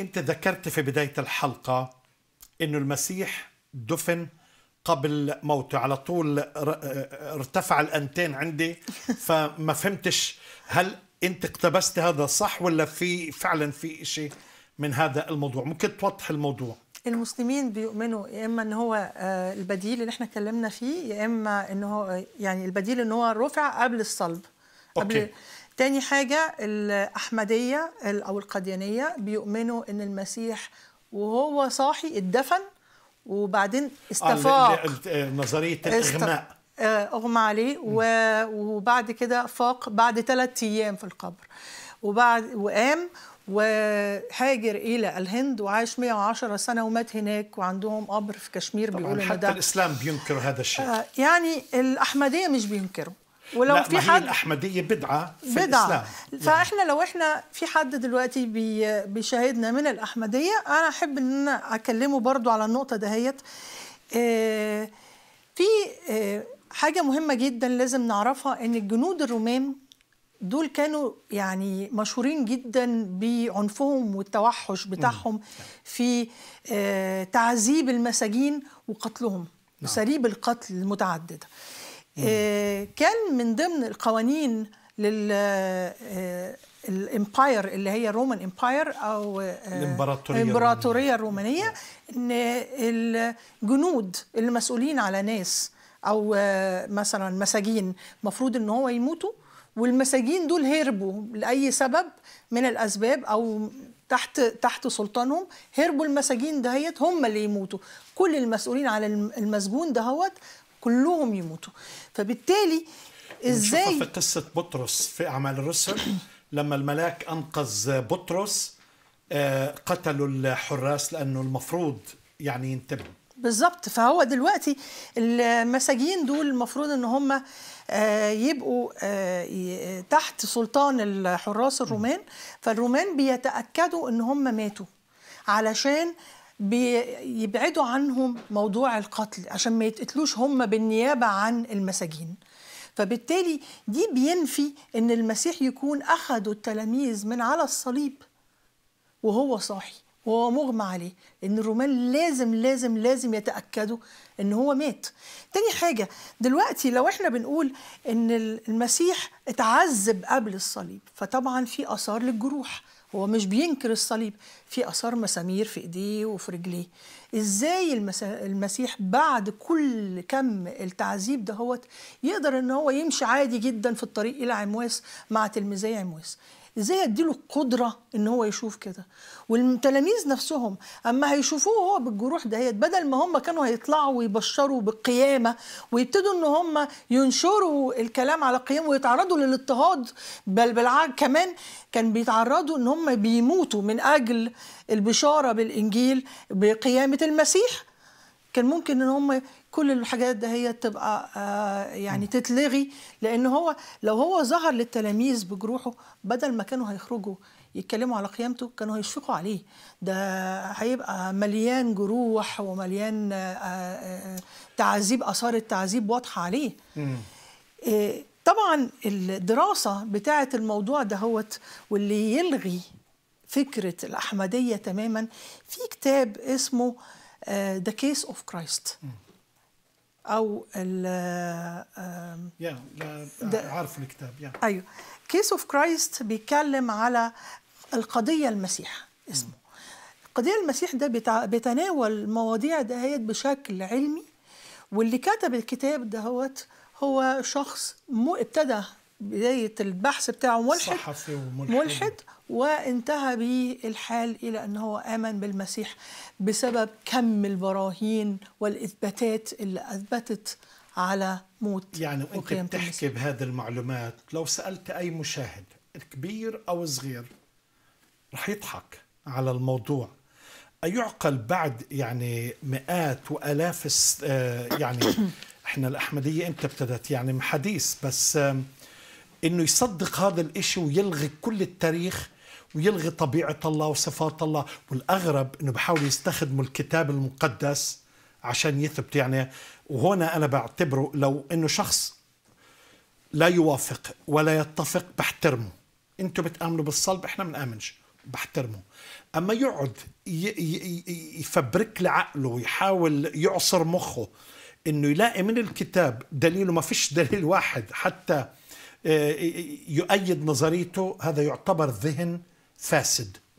أنت ذكرت في بداية الحلقة أنه المسيح دفن قبل موته، على طول ارتفع الأنتين عندي، فما فهمتش هل أنت اقتبست هذا صح ولا في فعلا في شيء من هذا الموضوع؟ ممكن توضح الموضوع؟ المسلمين بيؤمنوا يا اما ان هو البديل اللي احنا اتكلمنا فيه، يا اما ان هو يعني البديل ان هو رفع قبل الصلب. أوكي. قبل. تاني حاجه الأحمدية او القاديانية بيؤمنوا ان المسيح وهو صاحي اتدفن وبعدين استفاق، نظريه الاغماء، اغمى عليه وبعد كده فاق بعد 3 ايام في القبر، وبعد وقام وهاجر إلى الهند وعاش 110 سنة ومات هناك، وعندهم قبر في كشمير. بيقولوا حتى ده الإسلام بينكر هذا الشيء. يعني الأحمدية مش بينكروا، ولو لا، في حد الأحمدية بدعة في الإسلام، فإحنا لو إحنا في حد دلوقتي بيشاهدنا من الأحمدية، أنا أحب إن أنا أكلمه برضو على النقطة دهيت. في حاجة مهمة جدا لازم نعرفها، إن الجنود الرومان دول كانوا يعني مشهورين جدا بعنفهم والتوحش بتاعهم في تعذيب المساجين وقتلهم، أساليب القتل المتعددة. كان من ضمن القوانين للإمباير اللي هي رومان إمباير أو الإمبراطورية الرومانية، إن الجنود المسؤولين على ناس أو مثلا مساجين مفروض إن هو يموتوا، والمساجين دول هربوا لأي سبب من الأسباب أو تحت سلطانهم، هربوا المساجين دهيت هم اللي يموتوا، كل المسؤولين على المسجون دهوت كلهم يموتوا. فبالتالي إزاي في قصة بطرس في أعمال الرسل لما الملاك أنقذ بطرس قتلوا الحراس لأنه المفروض يعني ينتبهوا بالظبط. فهو دلوقتي المساجين دول المفروض ان هم يبقوا تحت سلطان الحراس الرومان، فالرومان بيتأكدوا ان هم ماتوا علشان بيبعدوا عنهم موضوع القتل، عشان ما يتقتلوش هم بالنيابة عن المساجين. فبالتالي دي بينفي ان المسيح يكون أخذوا التلاميذ من على الصليب وهو صاحي وهو مغمى عليه، ان الرومان لازم لازم لازم يتأكدوا ان هو مات. تاني حاجة دلوقتي لو احنا بنقول ان المسيح اتعذب قبل الصليب، فطبعا في آثار للجروح، هو مش بينكر الصليب، في آثار مسامير في ايديه وفي رجليه. ازاي المسيح بعد كل كم التعذيب دهوت يقدر ان هو يمشي عادي جدا في الطريق الى عمواس مع تلميذي عمواس؟ ازاي اديله القدره ان هو يشوف كده؟ والتلاميذ نفسهم اما هيشوفوه هو بالجروح دهيت، بدل ما هم كانوا هيطلعوا ويبشروا بالقيامه ويبتدوا ان هم ينشروا الكلام على القيامه ويتعرضوا للاضطهاد، بل بالعكس كمان كان بيتعرضوا ان هم بيموتوا من اجل البشاره بالانجيل بقيامه المسيح. كان ممكن ان هم كل الحاجات ده هي تبقى يعني تتلغي، لأن هو لو هو ظهر للتلاميذ بجروحه بدل ما كانوا هيخرجوا يتكلموا على قيامته كانوا هيشفقوا عليه، ده هيبقى مليان جروح ومليان تعذيب، آثار التعذيب واضحة عليه. طبعا الدراسة بتاعة الموضوع ده هوت واللي يلغي فكرة الأحمدية تماما، في كتاب اسمه The Case of Christ أو ال عارف الكتاب أيوه Case of Christ، بيتكلم على القضية المسيح اسمه. القضية المسيح ده بيتناول مواضيع دهيت بشكل علمي، واللي كتب الكتاب دهوت هو شخص ابتدى بداية البحث بتاعه ملحد وانتهى بالحال إلى أنه هو آمن بالمسيح بسبب كم البراهين والإثباتات اللي أثبتت على موت. يعني وانت بتحكي بهذه المعلومات لو سألت أي مشاهد كبير أو صغير رح يضحك على الموضوع. أيعقل بعد يعني مئات وآلاف يعني إحنا الأحمدية أنت ابتدت يعني حديث بس، إنه يصدق هذا الإشي ويلغي كل التاريخ ويلغي طبيعة الله وصفات الله؟ والأغرب إنه بحاول يستخدموا الكتاب المقدس عشان يثبت يعني. وهنا أنا بعتبره لو إنه شخص لا يوافق ولا يتفق بحترمه، أنتوا بتآمنوا بالصلب إحنا منآمنش بحترمه، اما يقعد يفبرك لعقله يحاول يعصر مخه انه يلاقي من الكتاب دليل، وما فيش دليل واحد حتى يؤيد نظريته، هذا يعتبر ذهن فاسد.